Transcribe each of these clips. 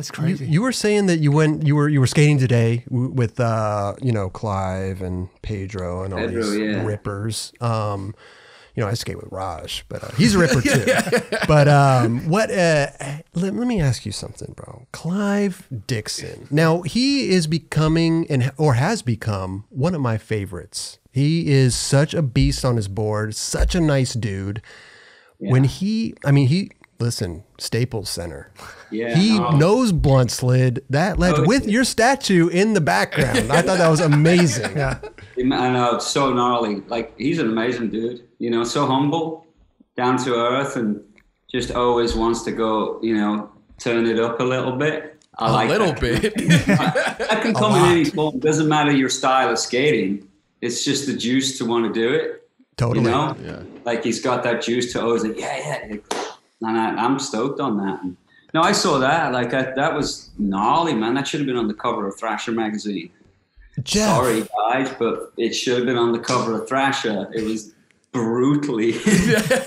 That's crazy. You were saying that you were skating today with you know, Clive and Pedro and all these rippers. You know, I skate with Raj, but he's a ripper too. But what? Let me ask you something, bro. Clive Dixon. Now he is becoming or has become one of my favorites. He is such a beast on his board. Such a nice dude. Yeah. When he, I mean, he. Listen, Staples Center. Yeah, he nose blunt slid that ledge with your statue in the background. I thought that was amazing. Yeah. I know, it's so gnarly. Like, he's an amazing dude. You know, so humble, down to earth, and just always wants to go, you know, turn it up a little bit. A little bit. That can come in any form. It doesn't matter your style of skating. It's just the juice to want to do it. Totally. You know? Yeah. Like, he's got that juice to always, like, And I'm stoked on that. No, I saw that. Like, that was gnarly, man. That should have been on the cover of Thrasher magazine. Jeff. Sorry, guys, but it should have been on the cover of Thrasher. It was brutally.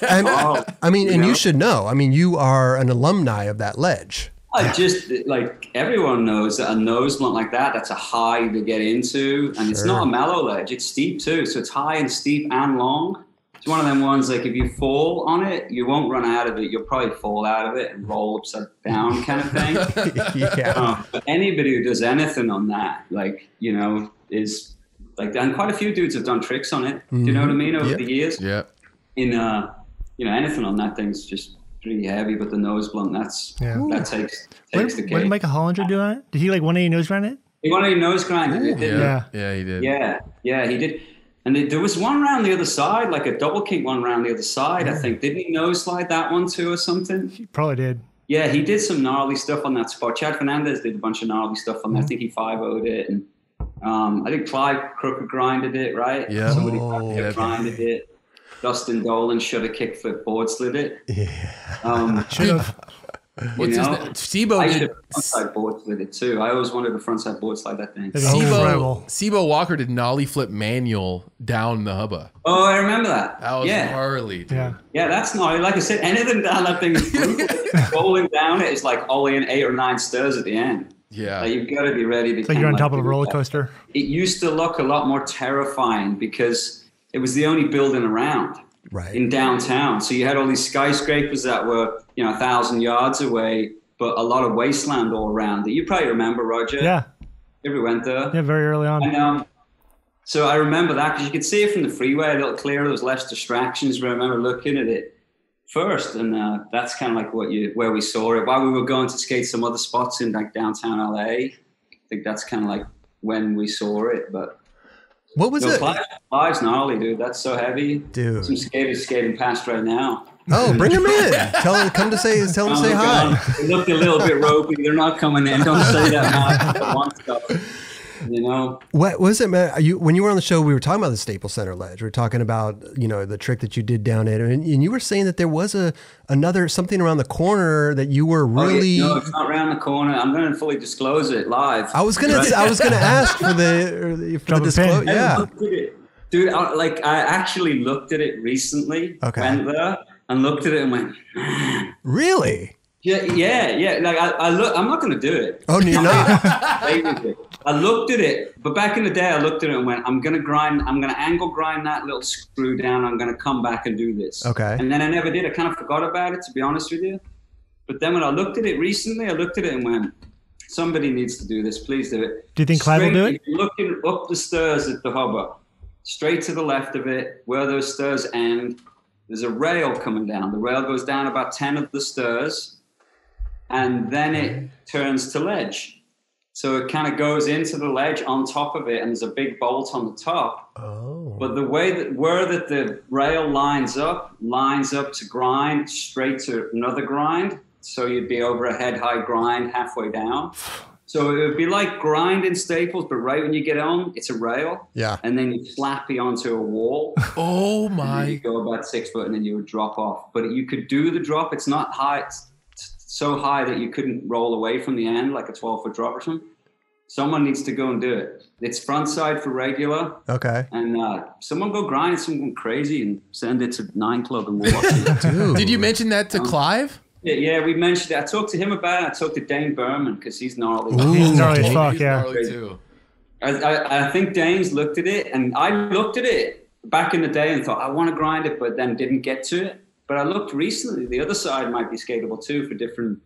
I mean, you know? You should know. I mean, you are an alumni of that ledge. I just, like, everyone knows that a nose blunt like that, that's a high to get into. And it's not a mellow ledge. It's steep, too. So it's high and steep and long. It's one of them ones, like, if you fall on it, you won't run out of it. You'll probably fall out of it and roll upside down kind of thing. But anybody who does anything on that, like, you know, is like, and quite a few dudes have done tricks on it. Do you know what I mean? Over the years. Yeah. In, you know, anything on that thing's just pretty heavy, but the nose blunt, that's, that takes the cake. What did Michael Hollinger do on it? Did he, like, 180 nose grind it? He 180 nose grinded it, didn't he? Yeah, he did. Yeah, yeah, he did. And there was one round the other side, like a double kink one round the other side, I think. Didn't he nose slide that one too or something? He probably did. Yeah, he did some gnarly stuff on that spot. Chad Fernandez did a bunch of gnarly stuff on that. I think he 5-0'd it. And I think Clive Crooked grinded it, right? Yeah. Somebody grinded it. Dustin Dolan should have kick flip board slid it. Yeah. Should have. What's his name? Sebo. I did frontside board slid it too. I always wanted a frontside board slide that thing. Sebo Walker did nollie flip manual down the hubba. Oh, I remember that. That was gnarly. Yeah. Yeah, that's gnarly. Like I said, anything down that thing is brutal. Rolling down it is like ollieing 8 or 9 stirs at the end. Yeah. Like, you've got to be ready. It's like you're on top of a roller coaster. It used to look a lot more terrifying because it was the only building around. Right. In downtown. So you had all these skyscrapers that were, you know, 1,000 yards away, but a lot of wasteland all around that you probably remember, Roger. Yeah. You ever went there? Yeah, very early on. And, so I remember that because you could see it from the freeway a little clearer. There was less distractions, but I remember looking at it first. And that's kind of like where we saw it. While we were going to skate some other spots in, like, downtown LA, I think that's kind of like when we saw it, but... What was it? Clive's gnarly, dude. That's so heavy. Dude. Some skaters skating past right now. Oh, bring them in. Tell them to say hi. They looked a little bit ropey. They're not coming in. Don't say that much. You know? What was it, man? When you were on the show, we were talking about the Staples Center ledge. We were talking about, you know, the trick that you did down it. And you were saying that there was something around the corner that you were really... Oh, yeah. No, it's not around the corner. I'm going to fully disclose it live. I was gonna ask for the disclosure. Yeah. Dude, I actually looked at it recently. Okay. Went there and looked at it and went... Really? Yeah. Like, I'm not going to do it. Oh, you're not? I looked at it, but back in the day, I looked at it and went, I'm going to angle grind that little screw down. I'm going to come back and do this. Okay. And then I never did. I kind of forgot about it, to be honest with you. But then when I looked at it recently, I looked at it and went, somebody needs to do this. Please do it. Do you think Clive will do it? Looking up the stairs at the hubba, straight to the left of it, where those stairs end, there's a rail coming down. The rail goes down about 10 of the stairs, and then it turns to ledge. So it kind of goes into the ledge on top of it, and there's a big bolt on the top. Oh. But the way that the rail lines up to grind straight to another grind. So you'd be over a head high grind halfway down. So it would be like grinding Staples, but right when you get on, it's a rail. Yeah. And then you flappy onto a wall. Oh my. You go about 6 foot and then you would drop off. But you could do the drop. It's not high. It's so high that you couldn't roll away from the end, like a 12-foot drop or something. Someone needs to go and do it. It's front side for regular. Okay. And someone go grind something crazy and send it to Nine Club and we'll watch it. Dude. Did you mention that to Clive? Yeah, we mentioned it. I talked to him about it. I talked to Dane Berman because he's gnarly. Ooh, he's gnarly as fuck, yeah. Too. I think Dane's looked at it, and I looked at it back in the day and thought, I want to grind it, but then didn't get to it. But I looked recently, the other side might be skatable too for different,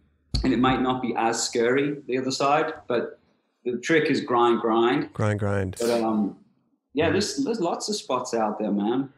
and it might not be as scary, the other side, but the trick is grind. But, yeah, there's lots of spots out there, man.